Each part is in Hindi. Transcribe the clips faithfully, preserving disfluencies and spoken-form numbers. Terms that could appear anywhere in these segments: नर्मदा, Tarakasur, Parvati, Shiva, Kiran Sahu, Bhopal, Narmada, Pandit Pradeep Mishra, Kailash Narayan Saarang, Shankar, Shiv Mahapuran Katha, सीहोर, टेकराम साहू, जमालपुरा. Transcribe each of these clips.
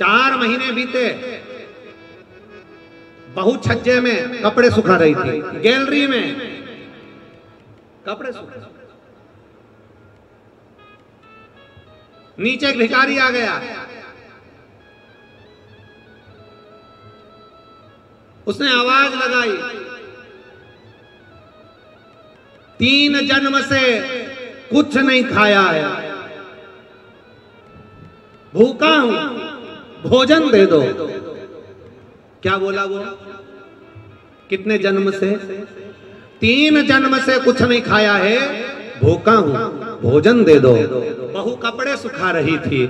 चार महीने बीते, बहु छज्जे में कपड़े सुखा रही थी, गैलरी में कपड़े सुखा। नीचे एक भिखारी आ गया, उसने आवाज लगाई, तीन जन्म से कुछ नहीं खाया है, भूखा हूं, भोजन दे दो। क्या बोला वो? कितने जन्म से? तीन जन्म से कुछ नहीं खाया है, भूखा हूं, भोजन दे दो। बहु कपड़े सुखा रही थी,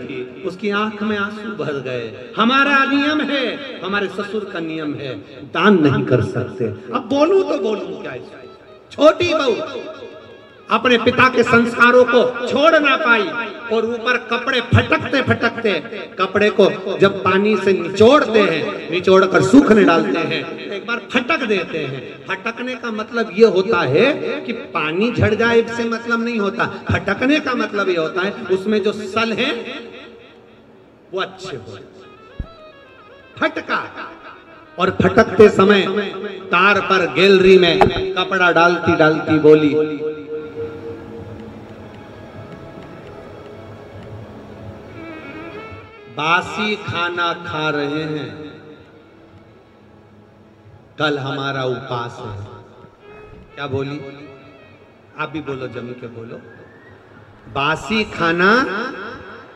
उसकी आंख में आंसू भर गए। हमारा नियम है, हमारे ससुर का नियम है, दान नहीं कर सकते। अब बोलूं तो बोलूं क्या? छोटी बहू अपने पिता के संस्कारों को छोड़ ना पाई और ऊपर कपड़े फटकते फटकते, कपड़े को जब पानी से निचोड़ते हैं, निचोड़कर सूखने डालते हैं, एक बार फटक देते हैं। फटकने का मतलब ये होता है कि पानी झड़ जाए, इससे मतलब नहीं होता। फटकने का मतलब ये होता है उसमें जो सल है वो अच्छे हो। फटका, और फटकते समय तार पर गैलरी में कपड़ा डालती डालती बोली, बासी खाना खा रहे हैं, कल हमारा उपवास है। क्या बोली? आप भी बोलो, जम के बोलो। बासी खाना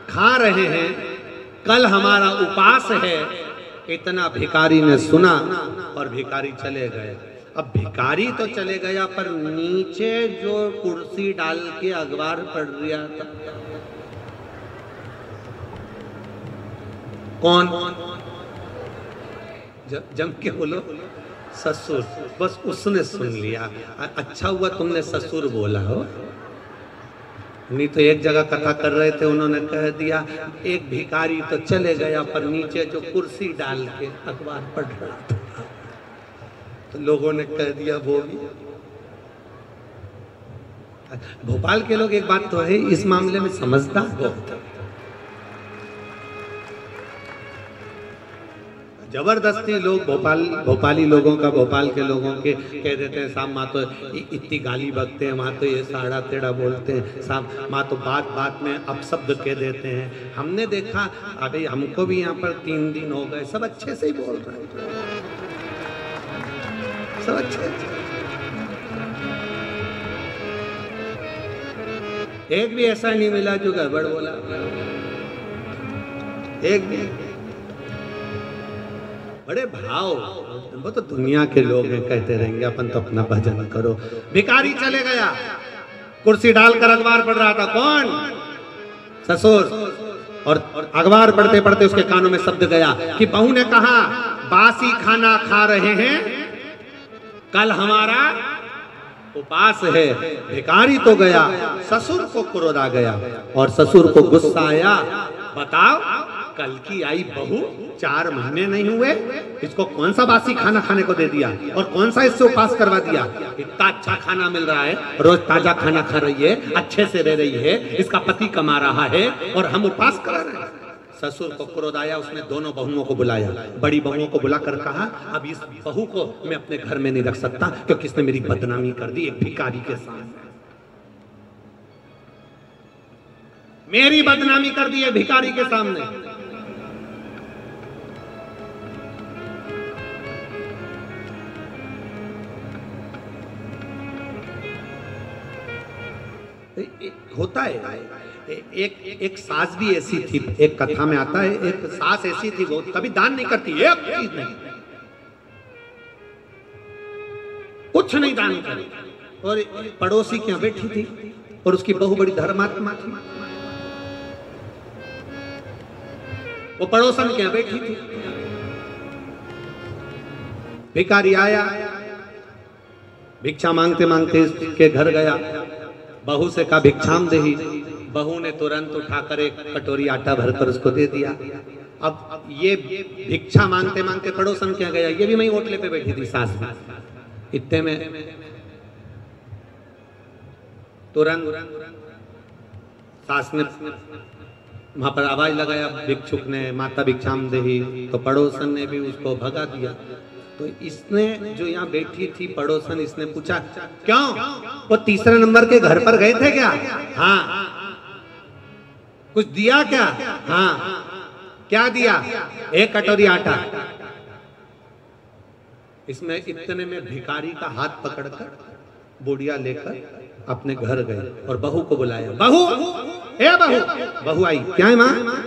खा रहे हैं, कल हमारा उपवास है। इतना भिखारी ने सुना और भिखारी चले गए। अब भिखारी तो चले गया, पर नीचे जो कुर्सी डाल के अखबार पढ़ रहा था, कौन? जम के बोलो, ससुर। बस उसने सुन लिया। अच्छा हुआ तुमने ससुर बोला हो, नहीं तो एक जगह कथा कर रहे थे, उन्होंने कह दिया एक भिखारी तो चले गया, पर नीचे जो कुर्सी डाल के अखबार पढ़ रहा था, तो लोगों ने कह दिया वो भी। भोपाल के लोग एक बात तो है, इस मामले में समझदार बहुत है। जबरदस्ती लोग भोपाल भोपाली लोगों का, भोपाल के लोगों के कह देते हैं, साहब माँ तो इतनी गाली बकते हैं, माँ तो ये साढ़ा टेढ़ा बोलते हैं, साहब माँ तो बात बात में अपशब्द कह देते हैं। हमने देखा, अभी हमको भी यहाँ पर तीन दिन हो गए, सब अच्छे से ही बोल रहे हैं, सब अच्छे अच्छे। एक भी ऐसा नहीं मिला जो गड़बड़ बोला, एक भी। बड़े भाव, वो तो दुनिया के लोग हैं, कहते रहेंगे, अपन तो अपना भजन करो। भिखारी चले गया, कुर्सी डालकर अखबार पढ़ रहा था, कौन? ससुर। और अखबार पढ़ते पढ़ते उसके कानों में शब्द गया कि बहू ने कहा बासी खाना खा रहे हैं, कल हमारा उपवास है। भिखारी तो गया, ससुर को क्रोध आ गया और ससुर को गुस्सा आया। बताओ, कल की आई बहू, चार महीने नहीं हुए, इसको कौन सा बासी खाना खाने को दे दिया और कौन सा इससे उपवास करवा दिया? इतना अच्छा खाना मिल रहा है, रोज ताजा खाना खा रही है, अच्छे से रह रही है, इसका पति कमा रहा है और हम उपवास करा रहे हैं। ससुर को क्रोध आया, उसने दोनों बहुओं को बुलाया, बड़ी बहुओं को बुलाकर कहा, अब इस बहू को मैं अपने घर में नहीं रख सकता क्योंकि इसने मेरी बदनामी कर दी एक भिखारी के साथ। मेरी बदनामी कर दी है भिखारी के सामने। होता है, एक एक सास भी ऐसी थी, एक कथा में आता है, एक सास ऐसी थी, वो कभी दान नहीं करती, एक चीज नहीं, कुछ नहीं दान करती। और पड़ोसी के यहाँ बैठी थी और उसकी बहू बड़ी धर्मात्मा थी, वो पड़ोसन के यहाँ बैठी थी। भिखारी आया, भिक्षा मांगते मांगते इसके घर गया, बहू से कहा भिक्षाम देही। बहू ने तुरंत उठाकर एक कटोरी आटा भरकर उसको दे दिया। अब ये भिक्षा मांगते मांगते पड़ोसन क्या गया, ये भी वही होटले पे बैठी थी सास। इतने में तुरंत सास ने वहाँ पर आवाज लगाया भिक्षुक ने, माता भिक्षाम देही, तो पड़ोसन ने भी उसको भगा दिया। तो इसने जो यहाँ बैठी थी पड़ोसन, इसने पूछा क्यों वो तीसरे नंबर के घर पर गए थे क्या? हाँ। कुछ दिया क्या? हाँ। क्या दिया? एक कटोरी आटा। इसमें इतने में भिखारी का हाथ पकड़कर बोड़िया लेकर अपने घर गए और बहू को बुलाया। बहू, ए बहू, बहू आई। क्या है माँ?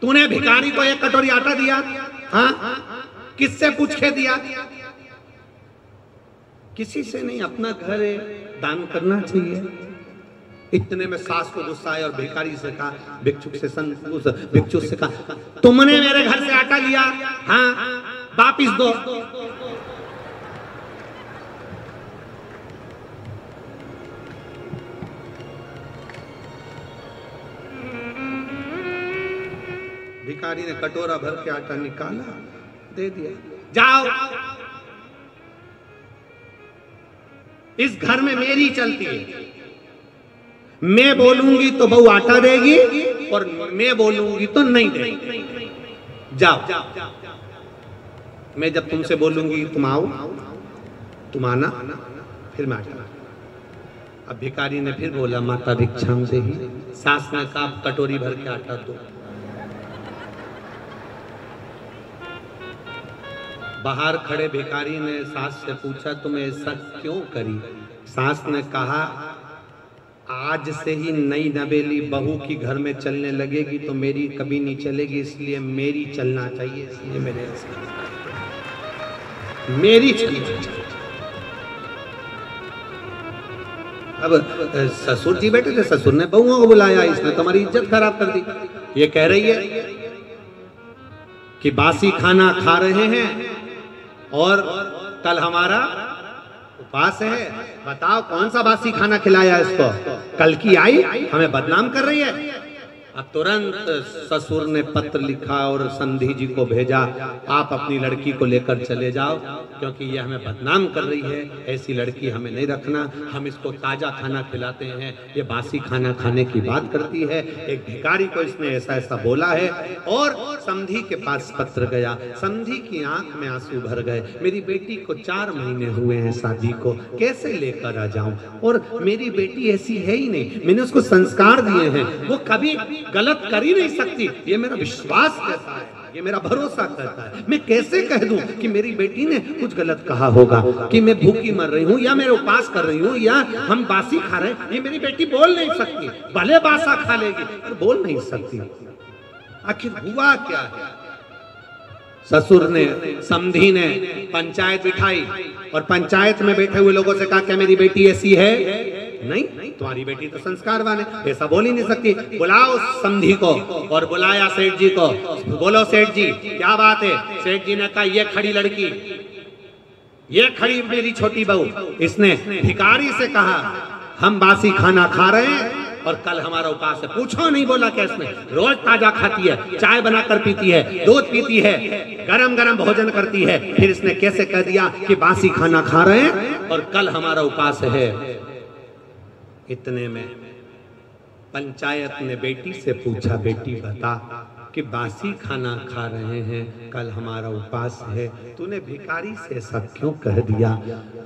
तूने भिखारी को एक कटोरी आटा दिया? हाँ। किससे पूछ के दिया? किसी से नहीं, अपना घर है, दान करना चाहिए। इतने में सास को गुस्सा आया और भिखारी से कहा, भिक्षुक से भिक्षुक से कहा, तुमने मेरे घर से आटा लिया? हाँ। वापिस दो। भिखारी ने कटोरा भर के आटा निकाला, दे दिया। जाओ, इस घर में मेरी चलती है, मैं बोलूंगी तो बहू आटा देगी और मैं बोलूंगी तो नहीं देगी। जाओ, मैं जब तुमसे बोलूंगी तुम आओ, तुम आना, फिर मैं आटा। अब भिखारी ने फिर बोला माता भिक्षाम से ही। सास ने कहा कटोरी भर के आटा दो। बाहर खड़े भिखारी ने सास से पूछा तुम ऐसा क्यों करी? सास ने कहा आज से ही नई नवेली बहू की घर में चलने लगेगी तो मेरी कभी नहीं चलेगी, इसलिए मेरी चलना चाहिए, इसलिए मेरे मेरी चलनी चाहिए। अब ससुर जी बैठे थे, ससुर ने बहुओं को बुलाया, इसने तुम्हारी इज्जत खराब कर दी। ये कह रही है कि बासी खाना खा रहे हैं और कल हमारा उपवास है। बताओ कौन सा बासी खाना खिलाया इसको? कल की आई हमें बदनाम कर रही है। अब तुरंत ससुर ने पत्र लिखा और संधि जी को भेजा, आप अपनी लड़की को लेकर चले जाओ क्योंकि ये हमें बदनाम कर रही है, ऐसी लड़की हमें नहीं रखना, हम इसको ताजा खाना खिलाते हैं, ये बासी खाना खाने की बात करती है। एक भिखारी को इसने ऐसा ऐसा बोला है। और संधि के पास पत्र गया। संधि की आंख में आंसू भर गए। मेरी बेटी को चार महीने हुए हैं शादी को, कैसे लेकर आ जाऊं? और मेरी बेटी ऐसी है ही नहीं, मैंने उसको संस्कार दिए हैं, वो कभी गलत कर ही नहीं सकती, ये मेरा विश्वास कहता है, ये मेरा भरोसा कहता है। मैं कैसे कह दूं कि मेरी बेटी ने कुछ गलत कहा होगा, कि मैं भूखी मर रही हूं या मैं उपवास कर रही हूं या हम बासी खा रहे हैं? ये मेरी बेटी बोल नहीं सकती, भले बासा खा लेगी पर बोल नहीं सकती। आखिर हुआ क्या है? ससुर ने, समधी ने पंचायत बिठाई और पंचायत में बैठे हुए लोगों से कहा क्या मेरी बेटी ऐसी है? नहीं, तुम्हारी बेटी तो संस्कारवान है, ऐसा बोल ही नहीं सकती। बुलाओ संधि को। और बुलाया सेठ जी को। बोलो सेठ जी क्या बात है? सेठ जी ने कहा ये खड़ी लड़की, ये खड़ी मेरी छोटी बहू, इसने भिखारी से कहा हम बासी खाना खा रहे हैं और कल हमारा उपवास है। पूछो नहीं बोला क्या? इसने रोज ताजा खाती है, चाय बनाकर पीती है, दूध पीती है, गरम गरम भोजन करती है, फिर इसने कैसे कह दिया कि बासी खाना खा रहे हैं और कल हमारा उपवास है? इतने में पंचायत ने बेटी से पूछा बेटी बता कि बासी खाना खा रहे हैं, कल हमारा उपवास है, तूने भिखारी से सब क्यों कह दिया?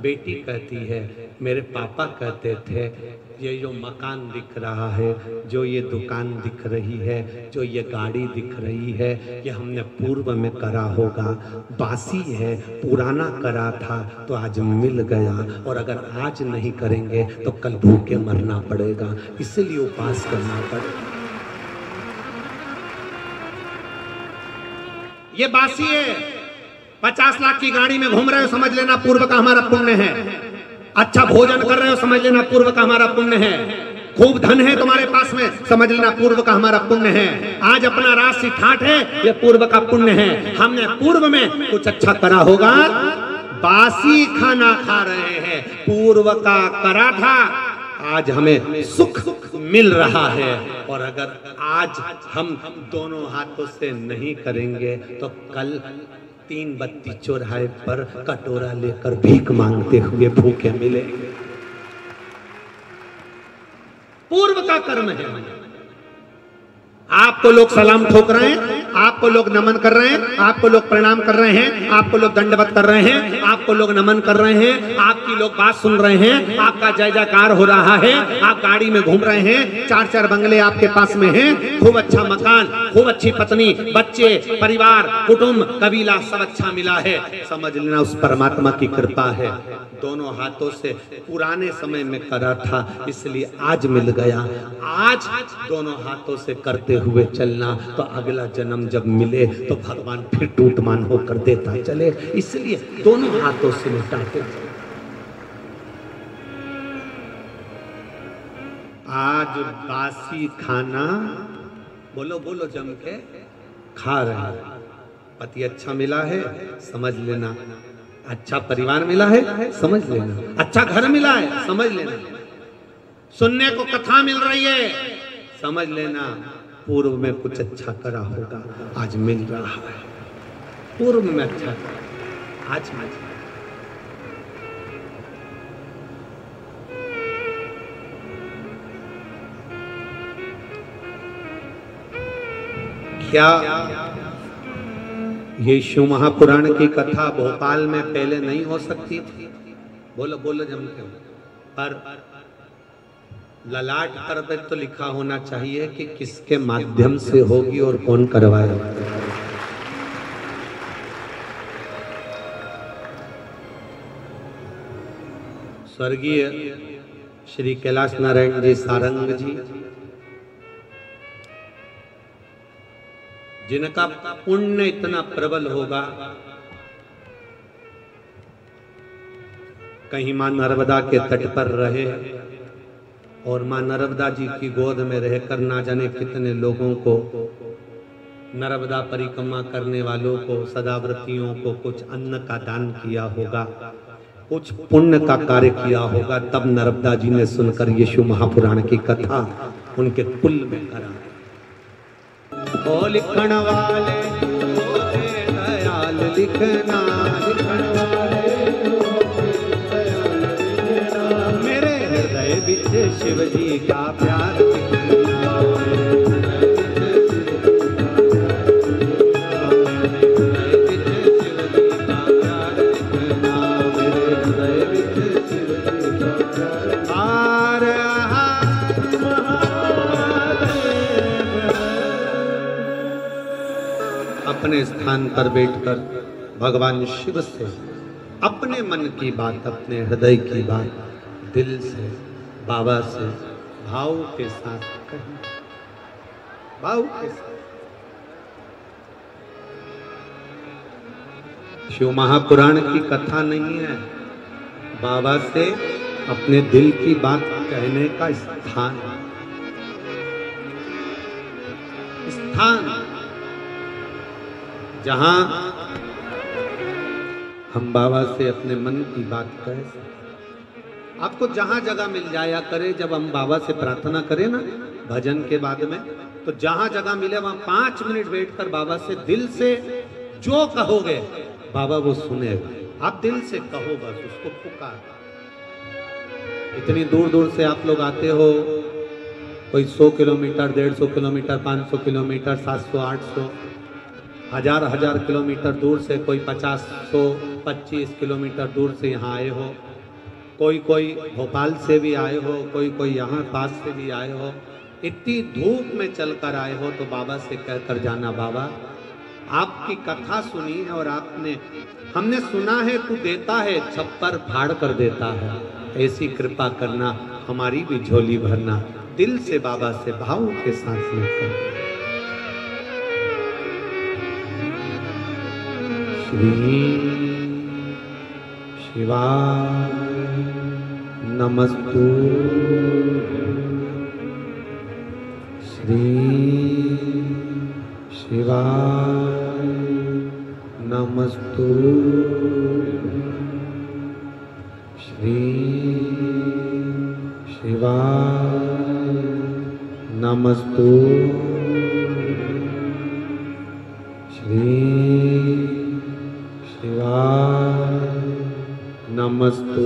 बेटी कहती है मेरे पापा कहते थे ये जो मकान दिख रहा है, जो ये दुकान दिख रही है, जो ये गाड़ी दिख रही है, ये हमने पूर्व में करा होगा, बासी है, पुराना करा था तो आज मिल गया, और अगर आज नहीं करेंगे तो कल भूखे मरना पड़ेगा, इसलिए उपवास करना पड़ेगा। ये बासी है, पचास लाख की गाड़ी में घूम रहे हो समझ लेना पूर्व का हमारा पुण्य है, अच्छा भोजन कर रहे हो समझ लेना पूर्व का हमारा पुण्य है, खूब धन है तुम्हारे पास में समझ लेना पूर्व का हमारा पुण्य है, आज अपना राशि ठाट है ये पूर्व का पुण्य है, हमने पूर्व में कुछ अच्छा करा होगा, बासी खाना खा रहे हैं, पूर्व का करा था आज हमें सुख मिल रहा है, और अगर आज हम दोनों हाथों से नहीं करेंगे तो कल तीन बत्ती चौराहे पर कटोरा लेकर भीख मांगते हुए भूखे मिलेंगे। पूर्व का कर्म है, आपको लोग सलाम ठोक रहे हैं, आपको लोग नमन कर रहे हैं, आपको लोग प्रणाम कर रहे हैं, आपको लोग दंडवत कर रहे हैं, आपको लोग नमन कर रहे हैं, आपकी लोग बात सुन रहे हैं, आपका जय जयकार हो रहा है, आप गाड़ी में घूम रहे हैं, चार चार बंगले आपके पास में हैं, खूब अच्छा मकान, खूब अच्छी पत्नी, बच्चे, परिवार, कुटुम्ब, कबीला सब अच्छा मिला है। समझ लेना उस परमात्मा की कृपा है। दोनों हाथों से पुराने समय में करा था इसलिए आज मिल गया। आज दोनों हाथों से करते हुए चलना तो अगला जन्म जब मिले तो भगवान फिर टूटमान होकर देता चले, इसलिए दोनों हाथों से निपटाते। आज बासी खाना बोलो बोलो जम के खा रहे हैं। पति अच्छा मिला है समझ लेना, अच्छा परिवार मिला है समझ लेना, अच्छा घर मिला है समझ लेना, सुनने को कथा मिल रही है समझ लेना, पूर्व में कुछ अच्छा करा होगा आज मिल रहा है, पूर्व में अच्छा करा आज मिल रहा है। क्या ये शिव महापुराण की कथा भोपाल में पहले नहीं हो सकती थी? बोलो बोलो जम के। पर ललाट पर पर तो लिखा होना चाहिए कि किसके माध्यम से होगी और कौन करवाया। स्वर्गीय श्री कैलाश नारायण जी सारंग जी, जिनका पुण्य इतना प्रबल होगा, कहीं मां नर्मदा के तट पर रहे और मां नर्मदा जी की गोद में रहकर ना जाने कितने लोगों को, नर्मदा परिक्रमा करने वालों को, सदाव्रतियों को कुछ अन्न का दान किया होगा, कुछ पुण्य का कार्य किया होगा, तब नर्मदा जी ने सुनकर ये शिव महापुराण की कथा उनके कुल में करा। ओ लिखण वाले दयाल लिखना, लिखण वाले मेरे हृदय बिच शिव जी का प्यार लिखना, अपने स्थान पर बैठकर भगवान शिव से अपने मन की बात, अपने हृदय की बात दिल से, बाबा से, भाव के साथ कहें, भाव के साथ। शिव महापुराण की कथा नहीं है, बाबा से अपने दिल की बात कहने का स्थान, स्थान जहां हम बाबा से अपने मन की बात करें। आपको जहां जगह मिल जाया करे जब हम बाबा से प्रार्थना करें ना भजन के बाद में, तो जहां जगह मिले वहां पांच मिनट बैठकर बाबा से दिल से जो कहोगे बाबा वो सुनेगा। आप दिल से कहो, बस उसको पुकार। इतनी दूर दूर से आप लोग आते हो, कोई सौ किलोमीटर, डेढ़ सौ किलोमीटर, पाँच सौ किलोमीटर, सात सौ, आठ सौ, हजार हजार किलोमीटर दूर से, कोई पचास सौ पच्चीस किलोमीटर दूर से यहाँ आए हो, कोई कोई भोपाल से भी आए हो, कोई कोई यहाँ पास से भी आए हो, इतनी धूप में चलकर आए हो, तो बाबा से कह कर जाना, बाबा आपकी कथा सुनी है और आपने, हमने सुना है तू देता है, छप्पर फाड़ कर देता है, ऐसी कृपा करना, हमारी भी झोली भरना। दिल से बाबा से भाव के साथ सुनकर। श्री शिवाय नमस्तु, श्री शिवाय नमस्तु, श्री शिवाय नमस्तु, श्री नमस्तु,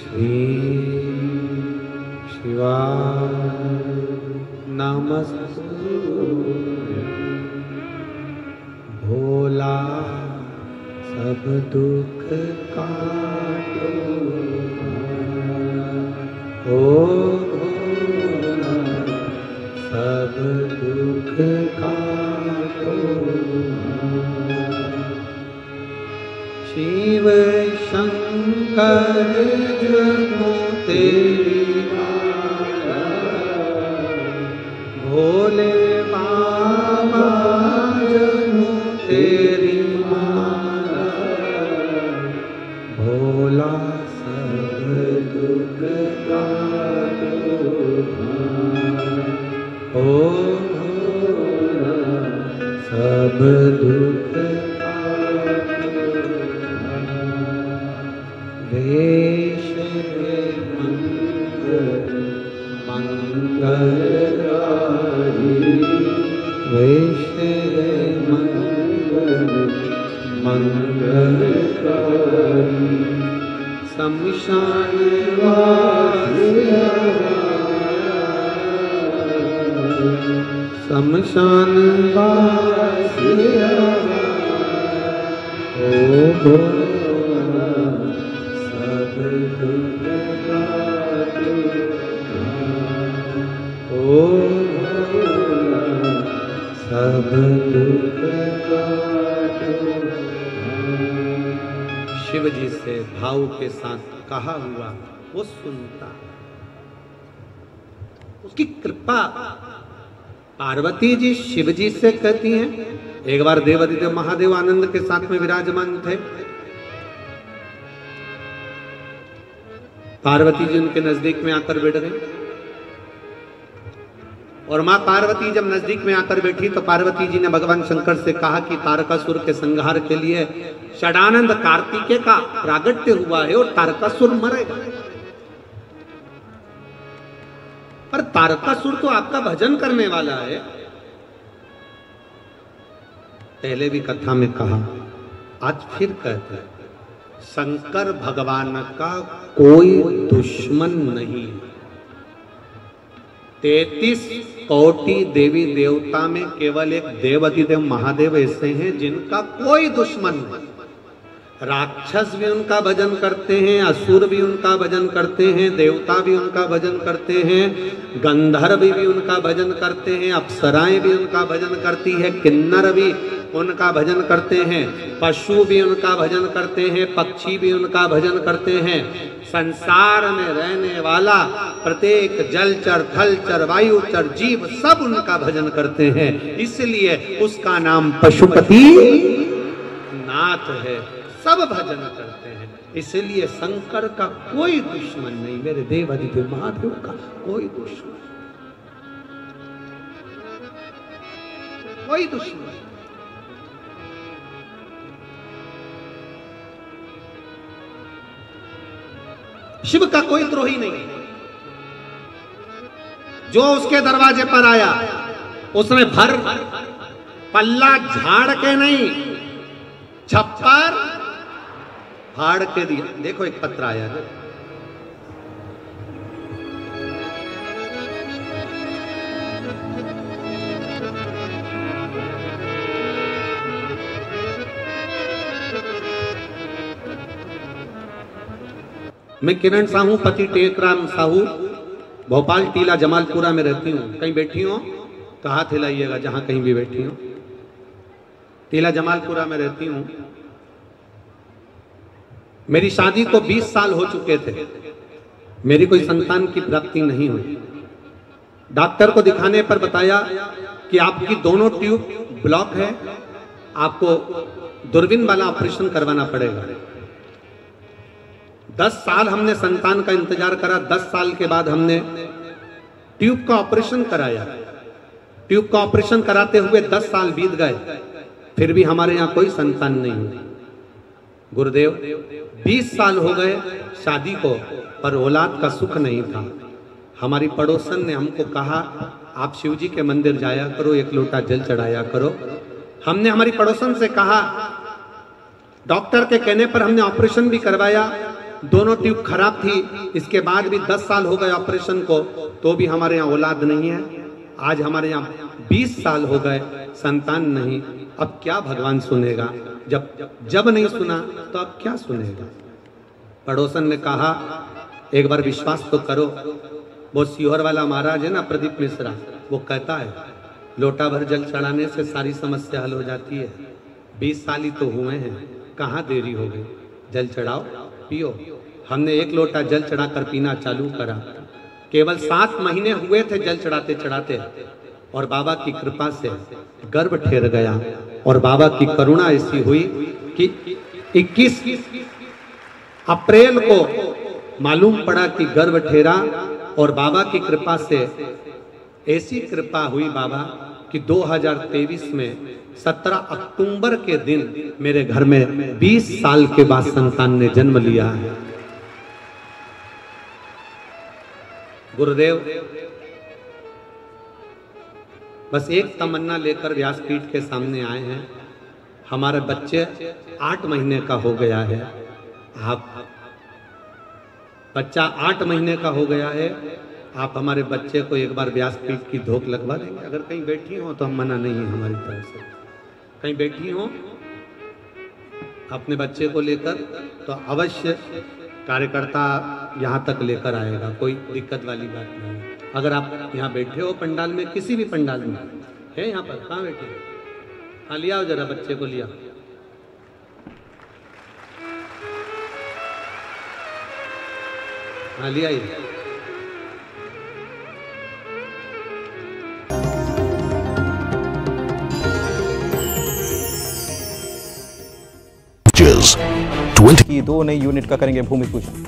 श्री शिवाय नमस्तु भोला सब दुख काटो ओ भोला सब दुख काटो शिव शंकर जगो तेरी भोले बाबा जगो तेरी भोला सब दुख काटो ओ भोला सब दुख वेश मंगलकारी वेश मंगलकारी शमशान वासिया शमशान वासिया ओ भोला सब दुख काटो ओ भोला सब दुख काटो। शिव जी से भाव के साथ कहा हुआ वो सुनता, उसकी कृपा। पार्वती जी शिव जी से कहती हैं, एक बार देवादिदेव महादेव आनंद के साथ में विराजमान थे। पार्वती जी उनके नजदीक में आकर बैठ गए और मां पार्वती जब नजदीक में आकर बैठी तो पार्वती जी ने भगवान शंकर से कहा कि तारकासुर के संहार के लिए षडानंद कार्तिके का प्रागट्य हुआ है और तारकासुर मरेगा, पर तारकासुर तो आपका भजन करने वाला है। पहले भी कथा में कहा, आज फिर कहते हैं, शंकर भगवान का कोई दुश्मन नहीं। तैतीस कोटि देवी देवता में केवल एक देवाधिदेव महादेव ऐसे हैं जिनका कोई दुश्मन नहीं। राक्षस भी उनका भजन करते हैं, असुर भी उनका भजन करते हैं, देवता भी उनका भजन करते हैं, गंधर्व भी, भी उनका भजन करते हैं, अप्सराएं भी उनका भजन करती है, किन्नर भी उनका भजन करते हैं, पशु भी उनका भजन करते हैं, पक्षी भी उनका भजन करते हैं। संसार में रहने वाला प्रत्येक जलचर थलचर वायुचर जीव सब उनका भजन करते हैं, इसलिए उसका नाम पशुपति नाथ है। सब भजन करते हैं, इसलिए शंकर का कोई दुश्मन नहीं, मेरे देवादिदेव महादेव का कोई दुश्मन कोई दुश्मन शिव का कोई द्रोही नहीं। जो उसके दरवाजे पर आया उसने भर पल्ला झाड़ के नहीं, छप्पर फाड़ के दिया। देखो एक पत्र आया है, मैं किरण साहू पति टेकराम साहू भोपाल टीला जमालपुरा में रहती हूँ। कहीं बैठी हो तो हाथ हिलाइएगा, जहाँ कहीं भी बैठी हो। टीला जमालपुरा में रहती हूँ। मेरी शादी को बीस साल हो चुके थे, मेरी कोई संतान की प्राप्ति नहीं हुई। डॉक्टर को दिखाने पर बताया कि आपकी दोनों ट्यूब ब्लॉक है, आपको दूरबीन वाला ऑपरेशन करवाना पड़ेगा। दस साल हमने संतान का इंतजार करा। दस साल के बाद हमने ट्यूब का ऑपरेशन कराया। ट्यूब का ऑपरेशन कराते हुए दस साल बीत गए, फिर भी हमारे यहाँ कोई संतान नहीं हुई। गुरुदेव बीस साल हो गए शादी को, पर औलाद का सुख नहीं था। हमारी पड़ोसन ने हमको कहा, आप शिवजी के मंदिर जाया करो, एक लोटा जल चढ़ाया करो। हमने हमारी पड़ोसन से कहा, डॉक्टर के कहने पर हमने ऑपरेशन भी करवाया। दोनों ट्यूब खराब थी, इसके बाद भी दस साल हो गए ऑपरेशन को, तो भी हमारे यहाँ औलाद नहीं है। आज हमारे यहाँ बीस साल हो गए, संतान नहीं। अब क्या भगवान सुनेगा? जब जब नहीं सुना तो अब क्या सुनेगा? पड़ोसन ने कहा एक बार विश्वास तो करो। वो सीहोर वाला महाराज है ना प्रदीप मिश्रा, वो कहता है लोटा भर जल चढ़ाने से सारी समस्या हल हो जाती है। बीस साल ही तो हुए हैं, कहाँ देरी हो गई? जल चढ़ाओ, पियो। हमने एक लोटा जल चढ़ाकर पीना चालू करा। केवल सात महीने हुए थे जल चढ़ाते चढ़ाते, और बाबा की कृपा से गर्भ ठहर गया। और बाबा की करुणा ऐसी हुई कि इक्कीस अप्रैल को मालूम पड़ा कि गर्भ ठहरा। और बाबा की कृपा से ऐसी कृपा हुई बाबा कि दो हज़ार तेईस में सत्रह अक्टूबर के दिन मेरे घर में बीस साल के बाद संतान ने जन्म लिया है। गुरुदेव बस एक तमन्ना लेकर व्यासपीठ के सामने आए हैं। हमारे बच्चे आठ महीने का हो गया है। आप बच्चा आठ महीने का हो गया है, आप हमारे बच्चे को एक बार व्यासपीठ की धोख लगवा देंगे? अगर कहीं बैठी हो तो हम मना नहीं है हमारी तरफ से। कहीं बैठी हो अपने बच्चे को लेकर तो अवश्य कार्यकर्ता यहाँ तक लेकर आएगा, कोई दिक्कत वाली बात नहीं। अगर आप यहाँ बैठे हो पंडाल में, किसी भी पंडाल में है, यहाँ पर कहाँ बैठे हो? हाँ, लिया हो जरा बच्चे को, लिया। हाँ, लिया ही। की दो नई यूनिट का करेंगे भूमि पूजन।